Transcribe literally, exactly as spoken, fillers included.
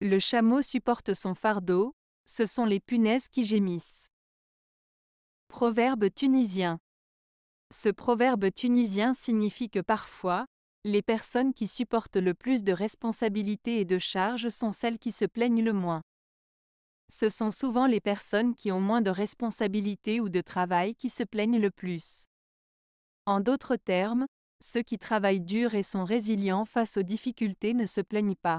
Le chameau supporte son fardeau, ce sont les punaises qui gémissent. Proverbe tunisien. Ce proverbe tunisien signifie que parfois, les personnes qui supportent le plus de responsabilités et de charges sont celles qui se plaignent le moins. Ce sont souvent les personnes qui ont moins de responsabilités ou de travail qui se plaignent le plus. En d'autres termes, ceux qui travaillent dur et sont résilients face aux difficultés ne se plaignent pas.